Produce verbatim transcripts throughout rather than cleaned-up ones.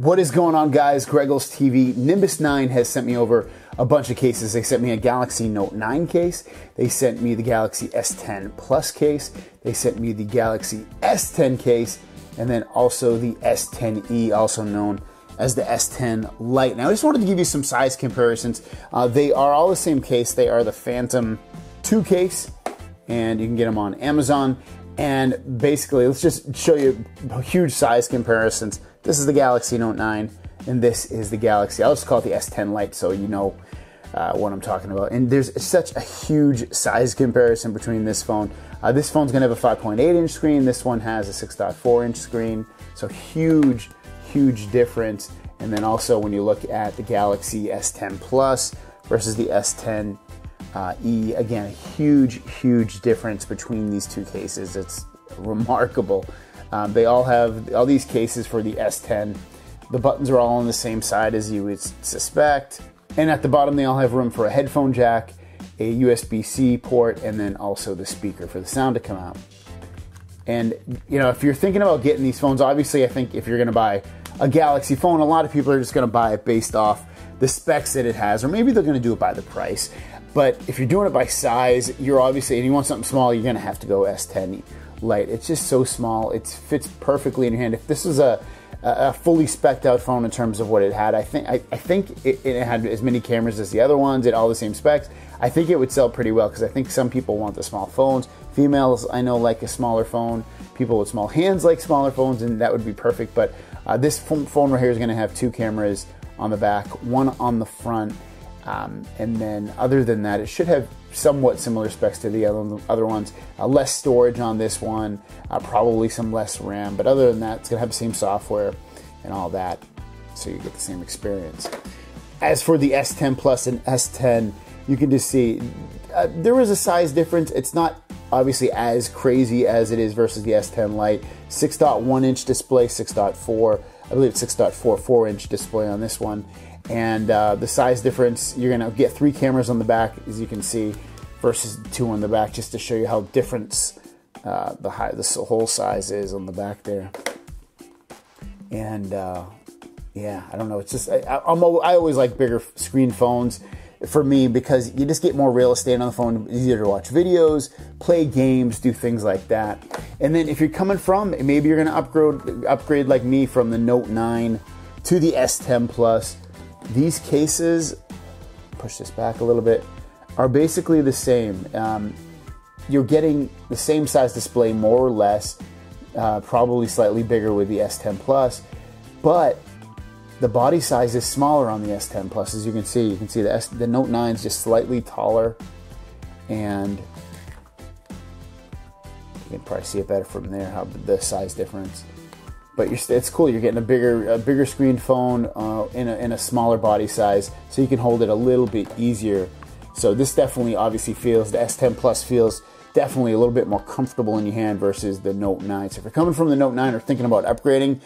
What is going on, guys? Gregle's T V Nimbus nine has sent me over a bunch of cases. They sent me a Galaxy Note nine case. They sent me the Galaxy S ten Plus case. They sent me the Galaxy S ten case, and then also the S ten e, also known as the S ten Lite. Now, I just wanted to give you some size comparisons. Uh, they are all the same case. They are the Phantom Two case, and you can get them on Amazon. And basically, let's just show you huge size comparisons. This is the Galaxy Note nine, and this is the Galaxy. I'll just call it the S ten Lite so you know uh, what I'm talking about. And there's such a huge size comparison between this phone. Uh, this phone's gonna have a five point eight inch screen. This one has a six point four inch screen. So huge, huge difference. And then also when you look at the Galaxy S ten Plus versus the S ten Uh, e, again, a huge, huge difference between these two cases. It's remarkable. Um, they all have, all these cases for the S ten, the buttons are all on the same side as you would suspect. And at the bottom, they all have room for a headphone jack, a U S B C port, and then also the speaker for the sound to come out. And, you know, if you're thinking about getting these phones, obviously I think if you're gonna buy a Galaxy phone, a lot of people are just gonna buy it based off the specs that it has, or maybe they're gonna do it by the price. But if you're doing it by size, you're obviously, and you want something small, you're gonna have to go S ten Lite. It's just so small, it fits perfectly in your hand. If this is a, a fully spec'd out phone in terms of what it had, I think I, I think it, it had as many cameras as the other ones, it had all the same specs, I think it would sell pretty well, because I think some people want the small phones. Females, I know, like a smaller phone. People with small hands like smaller phones, and that would be perfect. But uh, this phone right here is gonna have two cameras on the back, one on the front. Um, and then other than that, it should have somewhat similar specs to the other, other ones. Uh, less storage on this one, uh, probably some less RAM, but other than that, it's gonna have the same software and all that, so you get the same experience. As for the S ten Plus and S ten, you can just see, uh, there is a size difference. It's not obviously as crazy as it is versus the S ten Lite. six point one inch display, six point four, I believe it's six point four four inch display on this one. And uh, the size difference, you're gonna get three cameras on the back, as you can see, versus two on the back, just to show you how different uh, the, high, the whole size is on the back there. And uh, yeah, I don't know, it's just, I, I'm, I always like bigger screen phones for me, because you just get more real estate on the phone, easier to watch videos, play games, do things like that. And then if you're coming from, maybe you're gonna upgrade, upgrade like me from the Note nine to the S ten Plus, these cases, push this back a little bit, are basically the same. Um, you're getting the same size display, more or less, uh, probably slightly bigger with the S ten Plus, but the body size is smaller on the S ten Plus. As you can see, you can see the, S the Note nine is just slightly taller, and you can probably see it better from there, how the size difference. But you're, it's cool, you're getting a bigger a bigger screen phone uh, in, a, in a smaller body size, so you can hold it a little bit easier. So this definitely obviously feels, the S ten Plus feels definitely a little bit more comfortable in your hand versus the Note nine. So if you're coming from the Note nine or thinking about upgrading,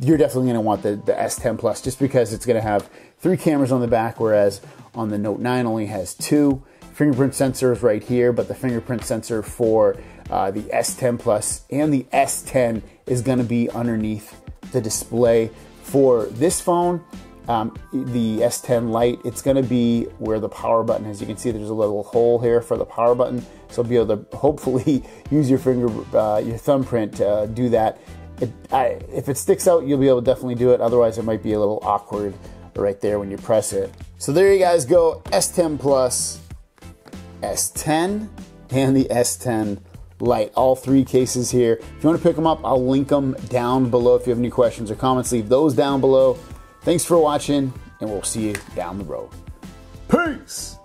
you're definitely gonna want the, the S ten Plus, just because it's gonna have three cameras on the back, whereas on the Note nine only has two. Fingerprint sensor is right here, but the fingerprint sensor for uh, the S ten Plus and the S ten is gonna be underneath the display. For this phone, um, the S ten Lite, it's gonna be where the power button is. You can see there's a little hole here for the power button, so be able to hopefully use your finger, uh, your thumbprint to uh, do that. It, I, if it sticks out, you'll be able to definitely do it, otherwise it might be a little awkward right there when you press it. So there you guys go, S ten Plus. S ten and the S ten Lite, all three cases here. If you want to pick them up, I'll link them down below. If you have any questions or comments, leave those down below. Thanks for watching, and we'll see you down the road. Peace.